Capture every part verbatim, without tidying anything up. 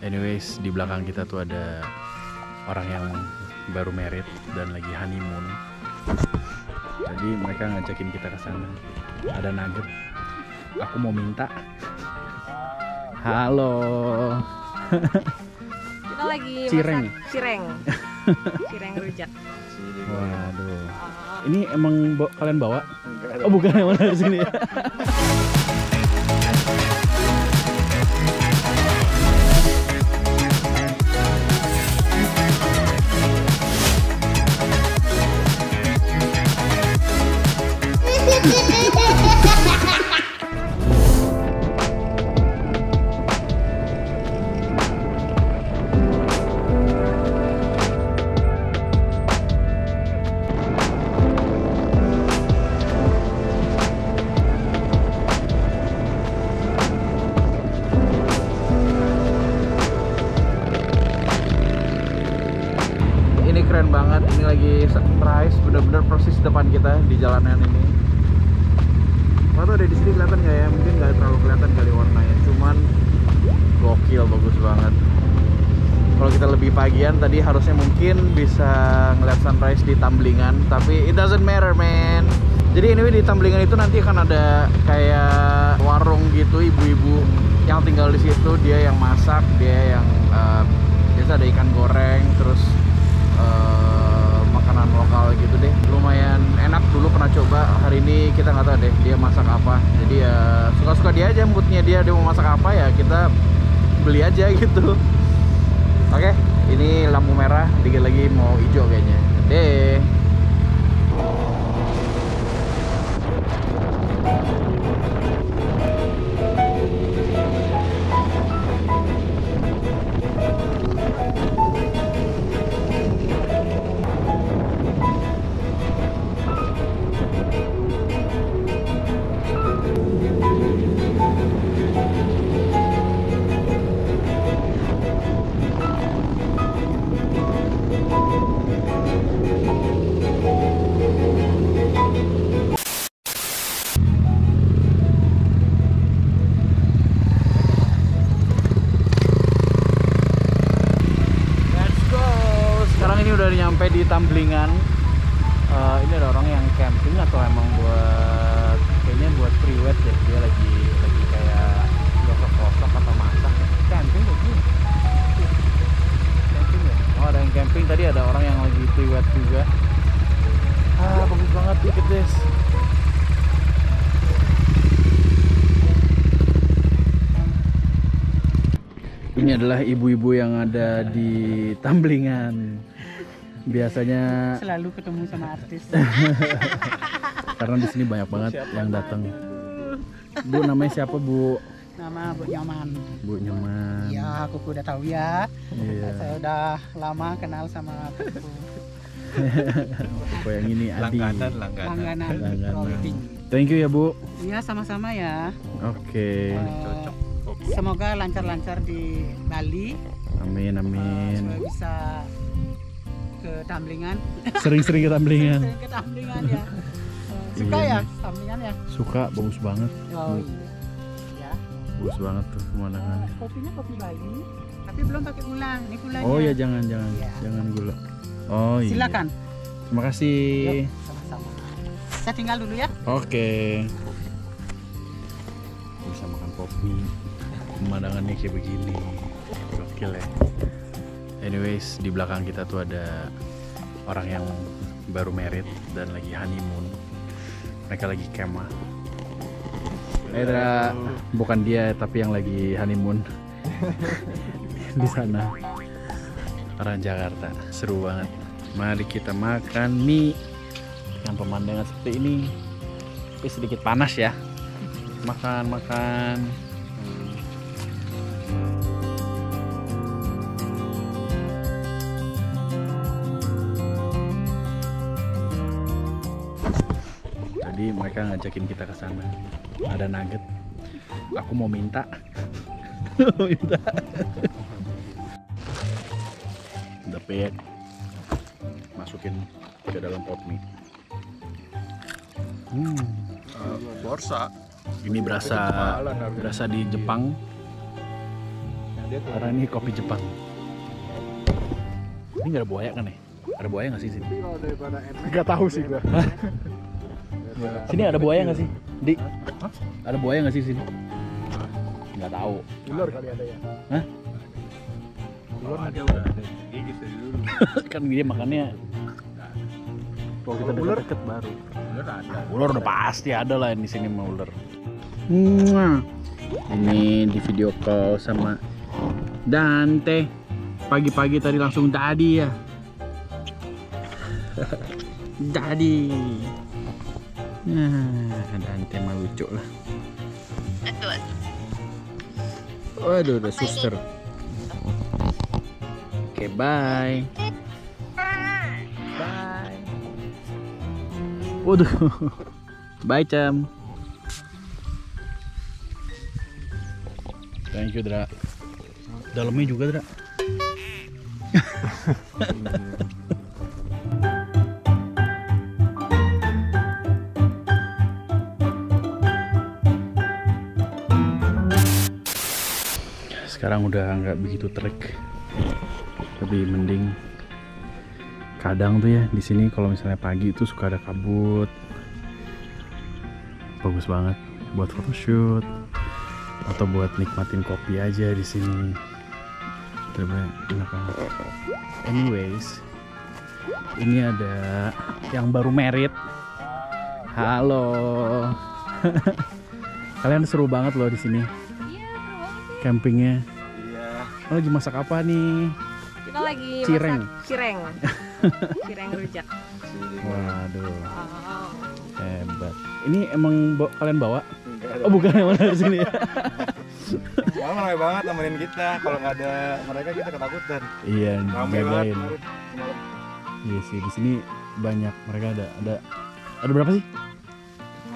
Anyways, di belakang kita tuh ada orang yang baru married dan lagi honeymoon. Jadi mereka ngajakin kita ke sana. Ada nugget. Aku mau minta. Halo. Kita lagi cireng. Masak cireng. Cireng rujak. Waduh. Ini emang kalian bawa? Oh, bukan, yang mana di sini ya. Bener-bener persis depan kita di jalanan ini. Waktu ada di sini kelihatan nggak ya? Mungkin nggak terlalu kelihatan kali warnanya. Cuman gokil, bagus banget. Kalau kita lebih pagian tadi harusnya mungkin bisa ngeliat sunrise di Tamblingan, tapi it doesn't matter, man. Jadi anyway, di Tamblingan itu nanti akan ada kayak warung gitu, ibu-ibu yang tinggal di situ, dia yang masak, dia yang uh, biasa ada ikan goreng, terus uh, makanan lokal gitu deh, lumayan enak. Dulu pernah coba, hari ini kita nggak tahu deh dia masak apa. Jadi ya suka-suka dia aja moodnya, dia dia mau masak apa ya kita beli aja gitu. Oke, ini lampu merah, dikit lagi mau hijau kayaknya deh. Di Tamblingan, uh, ini ada orang yang camping atau emang buat, kayaknya buat priwet ya, dia lagi lagi kayak gosok-gosok atau masak. Camping lagi, camping ya. Oh, ada yang camping, tadi ada orang yang lagi priwet juga. Ah, bagus banget, look at this. Ini adalah ibu-ibu yang ada di Tamblingan. Biasanya selalu ketemu sama artis. Karena di sini banyak banget siapa yang datang. Bu, namanya siapa, Bu? Nama Bu Nyaman. Bu Nyaman. Iya, aku udah tahu ya. Iya. Saya udah lama kenal sama Kuku. Kuku yang ini Adi. Langganan, langganan. Langganan. Langganan. Thank you ya, Bu. Iya, sama-sama ya. Oke. Okay. Uh, Cocok. Semoga lancar-lancar di Bali. Amin, amin. Uh, bisa ke Tamblingan, sering-sering ke Tamblingan. Sering-sering ke Tamblingan ya. Suka iya, ya Tamblingan ya? Suka, bagus banget. Oh iya, bagus banget tuh pemandangan. Uh, kopinya kopi Bali, tapi belum pakai gula. Ini gulanya. Oh iya, jangan-jangan, ya. Jangan gula. Oh iya. Silakan. Terima kasih. Yuk, sama-sama. Saya tinggal dulu ya. Oke. Bisa makan kopi. Pemandangannya kayak begini. Gokil ya. Anyways, di belakang kita tuh ada orang yang baru married dan lagi honeymoon. Mereka lagi kemah. Indra, bukan dia tapi yang lagi honeymoon di sana. Orang Jakarta, seru banget. Mari kita makan mie dengan pemandangan seperti ini. Tapi sedikit panas ya. Makan, makan. Jadi mereka ngajakin kita ke sana. Ada nugget. Aku mau minta. Minta. Dapet. Masukin ke dalam pot mie. Hmm. Uh, borsa. Ini berasa berasa di Jepang. Karena ini kopi Jepang. Ini nggak ada buaya kan nih? Ada buaya nggak sih sini? Nggak tahu sih gua. Sini ada buaya nggak sih? Di? Ada buaya nggak sih sini? Nggak tahu. Ular kali ada ya? Hah? Ular ada ular. Gigit dari dulu. Kan dia makannya. Kalau kita ular deket baru. Ular ada. Ular udah pasti ada lah di sini mah ular. Ini di video call sama Dante. Pagi-pagi tadi langsung Dadi ya. Dadi. Nah, Dante mah lucu lah. Aduh, udah suster. Oke, okay, bye. Bye. Waduh. Bye, Cam. Thank you, Dra. Dalamnya juga, Dra. Sekarang udah nggak begitu trek. Lebih mending kadang tuh ya di sini kalau misalnya pagi itu suka ada kabut. Bagus banget buat photoshoot. Atau buat nikmatin kopi aja di sini. Terbaik, enak banget. Anyways, ini ada yang baru merit. Halo. Kalian seru banget loh di sini. Campingnya. Iya. Oh, lagi masak apa nih? Kita lagi cireng. Masak cireng. Cireng rujak. Waduh. Oh. Hebat. Ini emang kalian bawa? Oh, bukan yang mana di sini ya? Wah, ramai banget nemenin kita. Kalau nggak ada mereka kita ketakutan. Iya, ramai banget. Iya sih, di sini banyak mereka ada. Ada ada berapa sih?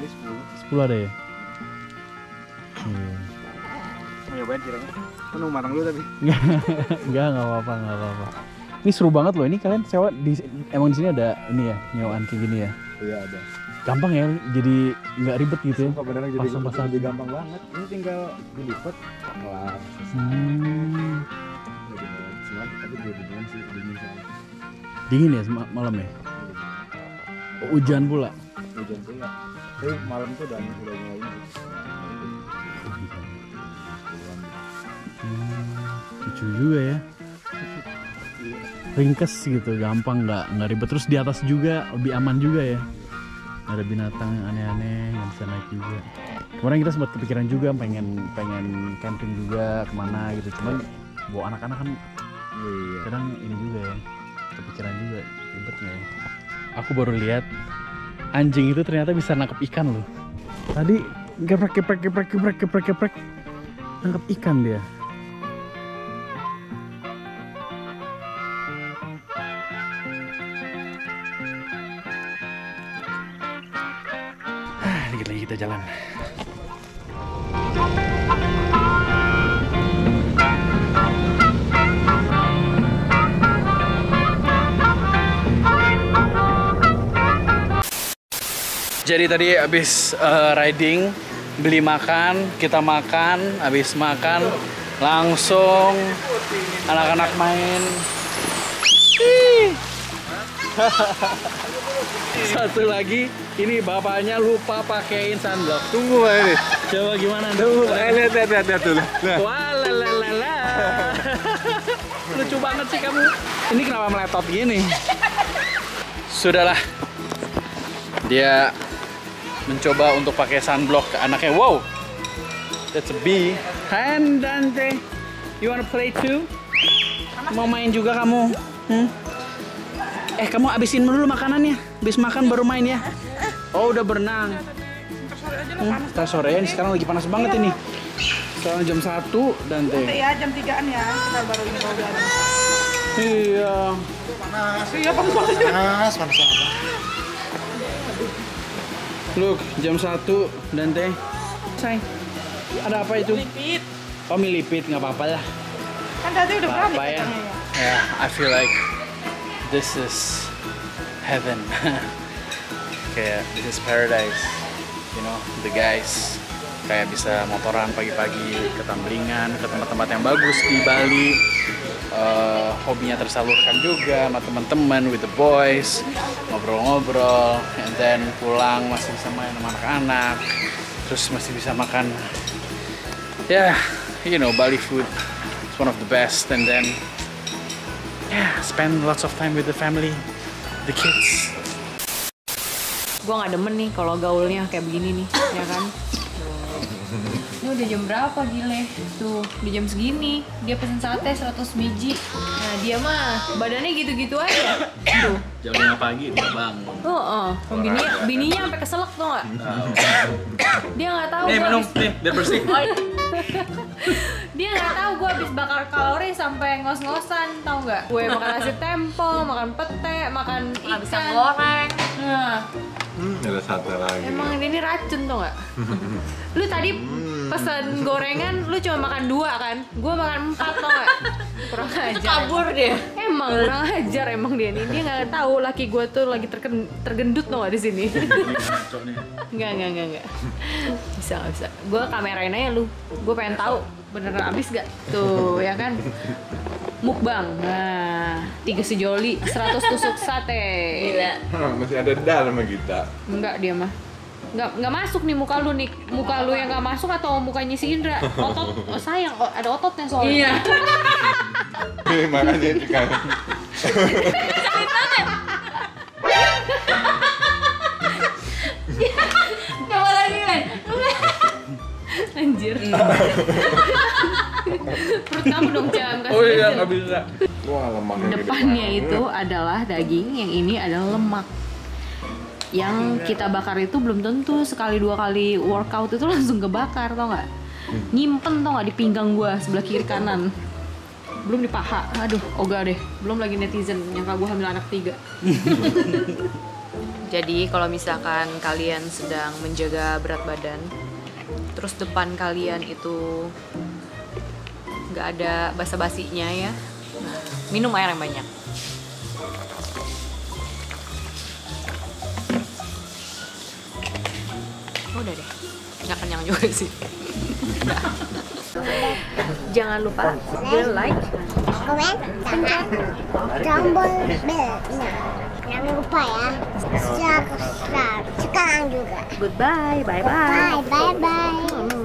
Ada sepuluh. sepuluh ada ya? Iya. Mau nyobain cirengnya? Penuh matang dulu tapi. Enggak, enggak apa-apa, enggak apa-apa. Ini seru banget loh. Ini kalian sewa di emang di sini ada ini ya, nyewaan kayak gini ya? Iya, ada. Gampang ya, jadi nggak ribet gitu ya. Beneran jadi pasang-pasang lebih gampang banget. Ini tinggal dilipet, kelar. Hmm. Dingin ya malam ya? Hujan pula. Hujan pula. Tapi malam tuh udah mulai mulai. Lucu juga ya. Ringkes gitu, gampang nggak nggak ribet. Terus di atas juga lebih aman juga ya. Ada binatang yang aneh-aneh yang bisa naik juga. Kemarin kita sempat kepikiran juga pengen pengen camping juga kemana gitu, cuman bawa anak-anak kan iya. Kadang ini juga ya, kepikiran juga ribet ya. Aku baru lihat anjing itu ternyata bisa nangkep ikan loh. Tadi geprek geprek geprek geprek geprek geprek nangkep ikan dia. Kita jalan. Jadi tadi habis uh, riding, beli makan, kita makan, habis makan langsung anak-anak main. Satu lagi, ini bapaknya lupa pakein sunblock. Tunggu ini. Coba gimana? Tunggu. Lihat, lihat, lihat, lihat dulu. Walalala. Lucu banget sih kamu. Ini kenapa meletot gini? Sudahlah. Dia mencoba untuk pakai sunblock ke anaknya. Wow. That's a bee. And Dante, you wanna play too? Mau main juga kamu? Hmm? Eh, kamu abisin dulu makanannya. Habis makan baru main ya. Oh, udah berenang. Hmm, kita sorean, sekarang lagi panas banget ini. Sekarang jam satu, Dante. Iya, jam tigaan ya. Kita baru ini baru ada. Iya. Panas. Iya, panas banget. Panas, panas banget. Look, jam satu, Dante. Say. Ada apa itu? Lipit. Oh, milipit, nggak apa-apa lah. Kan tadi udah berani ya. Ya, I feel like this is heaven. Okay, this is paradise. You know, the guys kayak bisa motoran pagi-pagi ke Tamblingan, ke tempat-tempat yang bagus di Bali. Uh, hobinya tersalurkan juga sama teman-teman, with the boys, ngobrol-ngobrol, and then pulang masih bisa main sama anak-anak, terus masih bisa makan, ya, yeah, you know, Bali food is one of the best, and then yeah, spend lots of time with the family, the kids. Gue nggak demen nih kalau gaulnya kayak begini nih, ya kan? Ini udah jam berapa gile? Tuh, udah jam segini. Dia pesen sate seratus biji. Nah, dia mah badannya gitu-gitu aja. Tuh. jam lima pagi dia bangun. Oh, oh. Bininya, bininya sampai keselak tuh nggak? Dia nggak tahu. Nih, minum. Nih, biar bersih. Dia nggak tahu gue habis bakar kalori sampai ngos-ngosan, tau nggak? Gue makan nasi tempo, makan pete, makan ikan. Pisang goreng. Nah. Hmm, ada sate lagi. Emang ini racun tuh nggak? Lu tadi pesan gorengan, lu cuma makan dua kan? Gue makan empat tuh nggak? Kurang ajar. Itu kabur dia. Emang kurang ajar emang dia nih. Dia nggak tahu laki gue tuh lagi terken, tergendut tuh nggak di sini. Nggak nggak nggak nggak. Bisa nggak bisa. Gue kamerain aja lu. Gue pengen tahu beneran abis gak tuh ya kan? Mukbang, nah, tiga sejoli, seratus tusuk sate. Gila. Masih ada dalam kita. Enggak dia mah. Enggak, enggak masuk nih muka lu nih. Muka lu yang enggak masuk atau mukanya si Indra? Otot, oh, sayang, ada ototnya soalnya. Iya. Ini makanya itu kan. Coba lagi kan. Anjir. Perut kamu dong jam kasih. Oh iya, nggak bisa. Wah, lemaknya depannya itu adalah daging, yang ini adalah lemak. Yang kita bakar itu belum tentu sekali dua kali workout itu langsung kebakar, tau nggak? Nyimpen tau nggak di pinggang gua sebelah kiri kanan. Belum di paha, aduh, oga deh. Belum lagi netizen nyangka gua hamil anak tiga. Jadi kalau misalkan kalian sedang menjaga berat badan, terus depan kalian itu nggak ada basa-basinya ya. Nah, minum air yang banyak. Udah deh, nggak kenyang juga sih. Jangan lupa like, comment, dan tombol bel. Jangan lupa ya, subscribe sekarang juga. Goodbye, bye bye. Bye bye bye.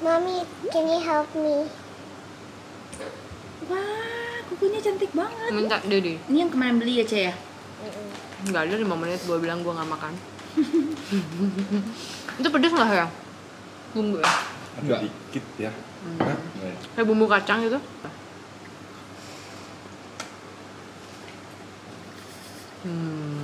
Mommy, can you help me? Wah, kukunya cantik banget. Minta Dede. Ini yang kemarin beli ya, Ce ya? Enggak ada lima menit gue bilang gue nggak makan. Itu pedes nggak ya? Bumbu ya? Agak dikit ya. Kayak bumbu kacang gitu. Hmm.